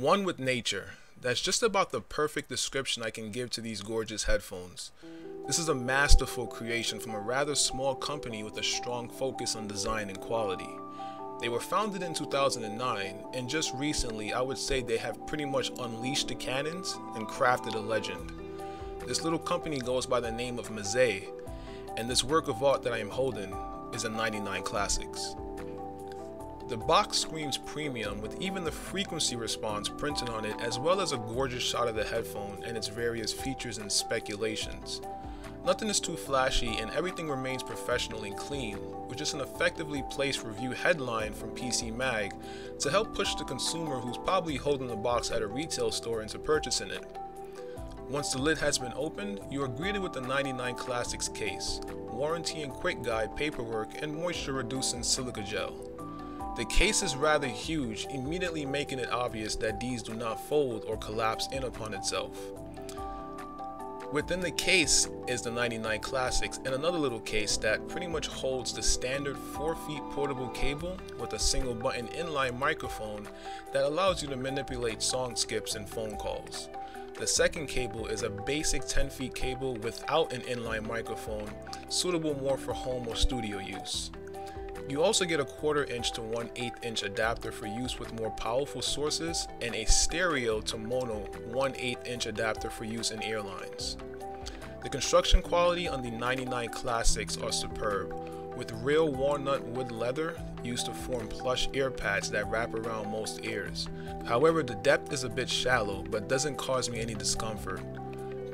One with nature. That's just about the perfect description I can give to these gorgeous headphones. This is a masterful creation from a rather small company with a strong focus on design and quality. They were founded in 2009, and just recently I would say they have pretty much unleashed the cannons and crafted a legend. This little company goes by the name of Meze, and this work of art that I am holding is a 99 Classics. The box screams premium, with even the frequency response printed on it, as well as a gorgeous shot of the headphone and its various features and speculations. Nothing is too flashy and everything remains professional and clean, which is an effectively placed review headline from PC Mag to help push the consumer who's probably holding the box at a retail store into purchasing it. Once the lid has been opened, you are greeted with the 99 Classics case, warranty and quick guide paperwork, and moisture reducing silica gel. The case is rather huge, immediately making it obvious that these do not fold or collapse in upon itself. Within the case is the 99 Classics and another little case that pretty much holds the standard 4-foot portable cable with a single button inline microphone that allows you to manipulate song skips and phone calls. The second cable is a basic 10-foot cable without an inline microphone, suitable more for home or studio use. You also get a 1/4-inch to 1/8-inch adapter for use with more powerful sources, and a stereo to mono 1/8-inch adapter for use in airlines. The construction quality on the 99 Classics are superb, with real walnut wood leather used to form plush ear pads that wrap around most ears. However, the depth is a bit shallow, but doesn't cause me any discomfort.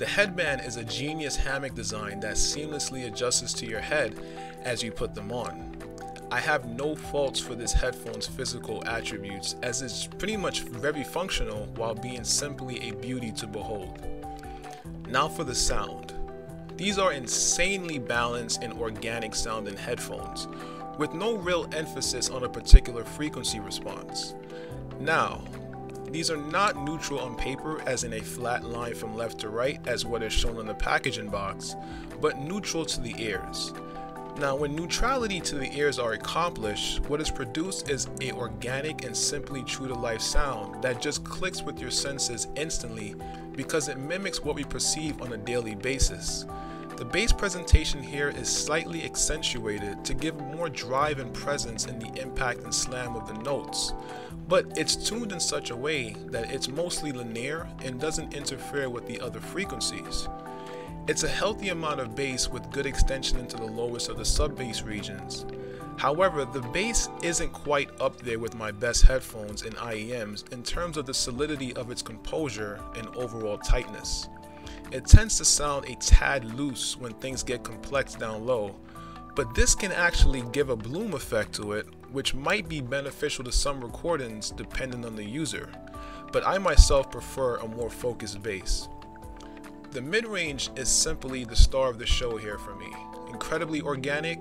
The headband is a genius hammock design that seamlessly adjusts to your head as you put them on. I have no faults for this headphone's physical attributes, as it's pretty much very functional while being simply a beauty to behold. Now for the sound. These are insanely balanced and organic sounding headphones, with no real emphasis on a particular frequency response. Now, these are not neutral on paper, as in a flat line from left to right as what is shown in the packaging box, but neutral to the ears. Now, when neutrality to the ears are accomplished, what is produced is an organic and simply true-to-life sound that just clicks with your senses instantly because it mimics what we perceive on a daily basis. The bass presentation here is slightly accentuated to give more drive and presence in the impact and slam of the notes, but it's tuned in such a way that it's mostly linear and doesn't interfere with the other frequencies. It's a healthy amount of bass with good extension into the lowest of the sub-bass regions. However, the bass isn't quite up there with my best headphones and IEMs in terms of the solidity of its composure and overall tightness. It tends to sound a tad loose when things get complex down low, but this can actually give a bloom effect to it, which might be beneficial to some recordings depending on the user, but I myself prefer a more focused bass. The mid-range is simply the star of the show here for me. Incredibly organic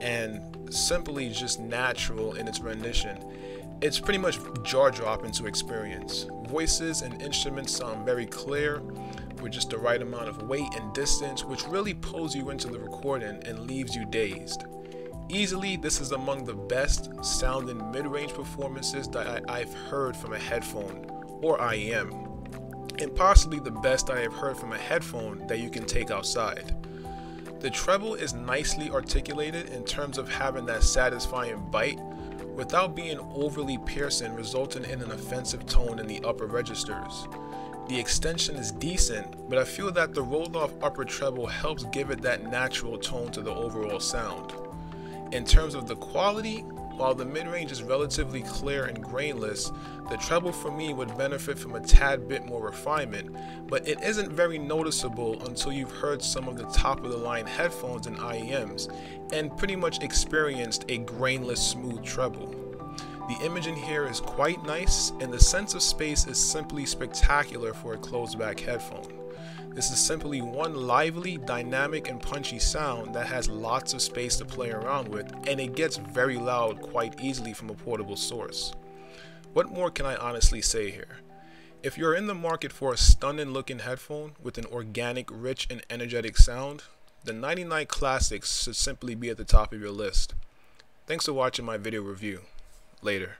and simply just natural in its rendition. It's pretty much jaw-dropping to experience. Voices and instruments sound very clear with just the right amount of weight and distance, which really pulls you into the recording and leaves you dazed. Easily, this is among the best sounding mid-range performances that I've heard from a headphone or IEM. And possibly the best I have heard from a headphone that you can take outside. The treble is nicely articulated in terms of having that satisfying bite without being overly piercing, resulting in an offensive tone in the upper registers. The extension is decent, but I feel that the rolled-off upper treble helps give it that natural tone to the overall sound. In terms of the quality, while the mid-range is relatively clear and grainless, the treble for me would benefit from a tad bit more refinement, but it isn't very noticeable until you've heard some of the top-of-the-line headphones and IEMs, and pretty much experienced a grainless, smooth treble. The imaging here is quite nice, and the sense of space is simply spectacular for a closed-back headphone. This is simply one lively, dynamic, and punchy sound that has lots of space to play around with, and it gets very loud quite easily from a portable source. What more can I honestly say here? If you're in the market for a stunning looking headphone with an organic, rich, and energetic sound, the 99 Classics should simply be at the top of your list. Thanks for watching my video review. Later.